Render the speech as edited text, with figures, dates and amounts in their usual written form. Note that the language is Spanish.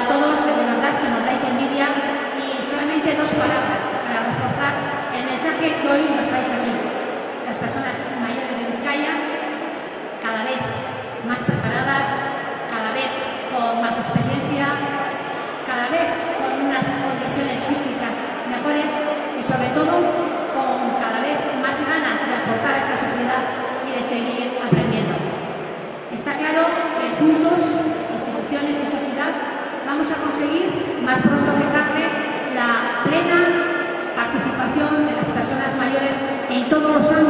a todos, que de verdad que nos dais envidia, y solamente dos palabras para reforzar el mensaje que hoy nos dais aquí. Las personas mayores de Vizcaya, cada vez más preparadas, cada vez con más experiencia, cada vez con unas condiciones físicas mejores y sobre todo con cada vez más ganas de aportar a esta sociedad y de seguir aprendiendo. Está claro que juntos, instituciones y sociedad, vamos a conseguir más pronto que tarde la plena participación de las personas mayores en todos los ámbitos